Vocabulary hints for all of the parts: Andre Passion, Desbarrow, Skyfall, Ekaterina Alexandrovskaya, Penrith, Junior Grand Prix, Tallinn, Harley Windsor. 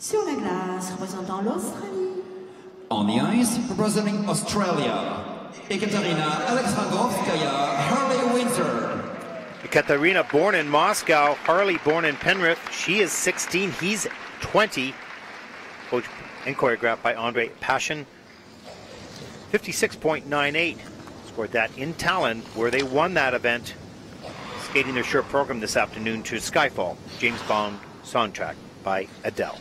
Sur la glace, représentant l'Australie. On the ice, representing Australia, Ekaterina Alexandrovskaya, Harley Windsor. Ekaterina, born in Moscow, Harley, born in Penrith. She is 16, he's 20. Coached and choreographed by Andre Passion. 56.98. Scored that in Tallinn, where they won that event. Skating their short program this afternoon to Skyfall, James Bond soundtrack by Adele.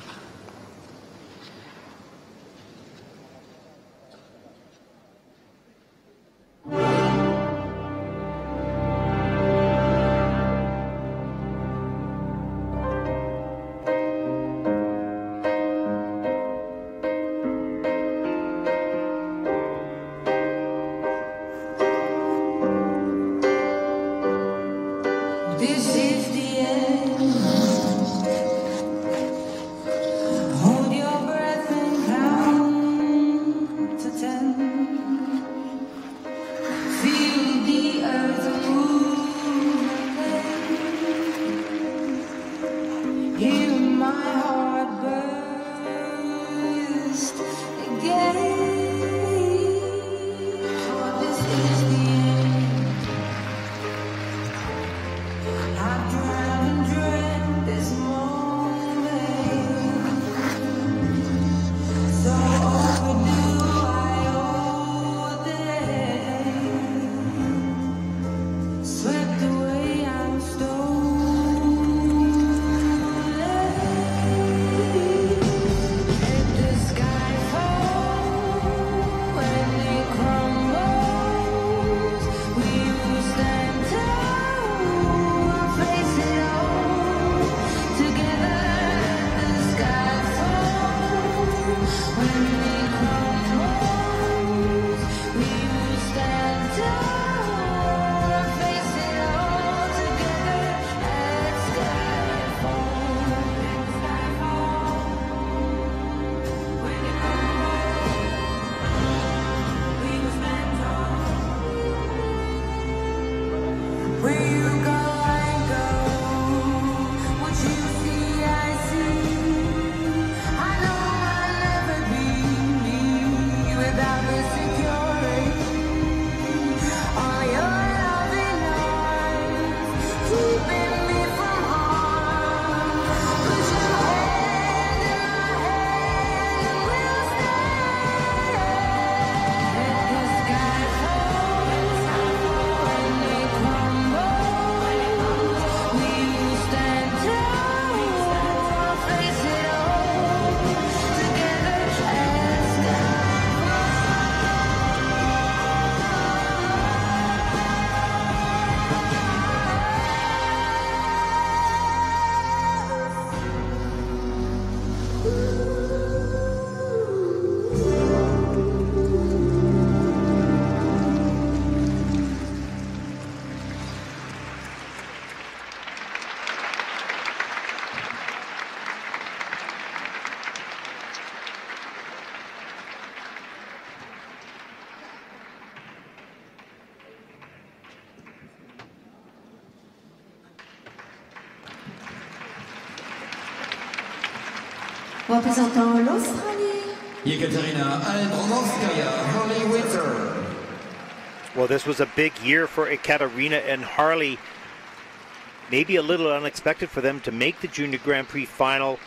Représentant l'Australie, Ekaterina Alexandrovskaya, Harley Windsor. Well, this was a big year for Ekaterina and Harley. Maybe a little unexpected for them to make the Junior Grand Prix final.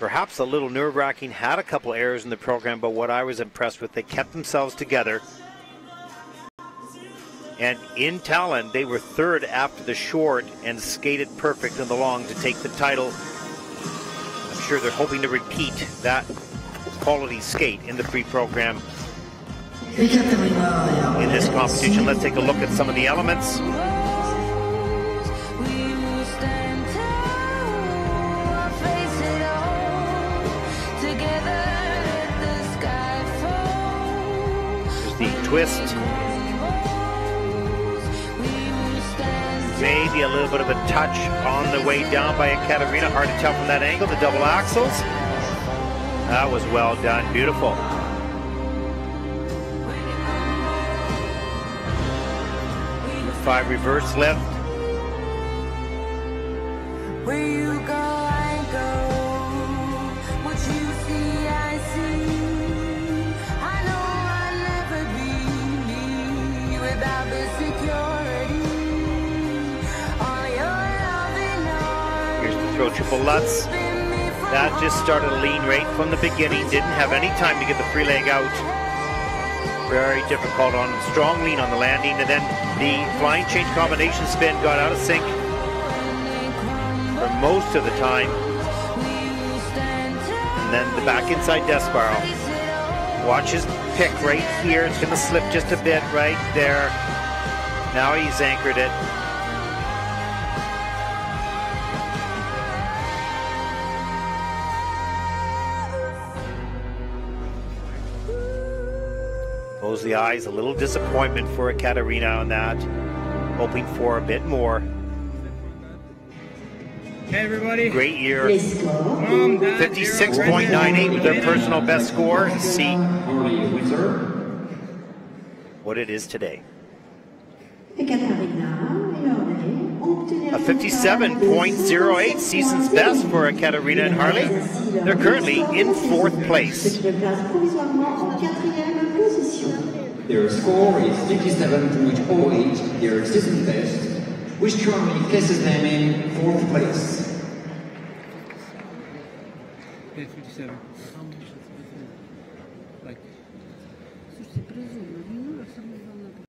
Perhaps a little nerve-wracking. Had a couple errors in the program, but what I was impressed with, they kept themselves together. And in Tallinn, they were third after the short and skated perfect in the long to take the title. Sure, they're hoping to repeat that quality skate in the free program in this competition. Let's take a look at some of the elements. There's the twist. Maybe a little bit of a touch on the way down by Ekaterina. Hard to tell from that angle. The double axels. That was well done. Beautiful. Five reverse lift. Where you go, I go. What Bullats. That just started a lean right from the beginning. Didn't have any time to get the free leg out. Very difficult on strong lean on the landing, and then the flying change combination spin got out of sync for most of the time. And then the back inside Desbarrow. Watch his pick right here. It's going to slip just a bit right there. Now he's anchored it. Close the eyes. A little disappointment for Ekaterina on that. Hoping for a bit more. Hey everybody. Great year. 56.98 with their personal best score. See what it is today. A 57.08 season's best for Ekaterina and Harley. They're currently in 4th place. Their score is 57.08, their season's best, which currently places them in 4th place. Okay, 57. Like.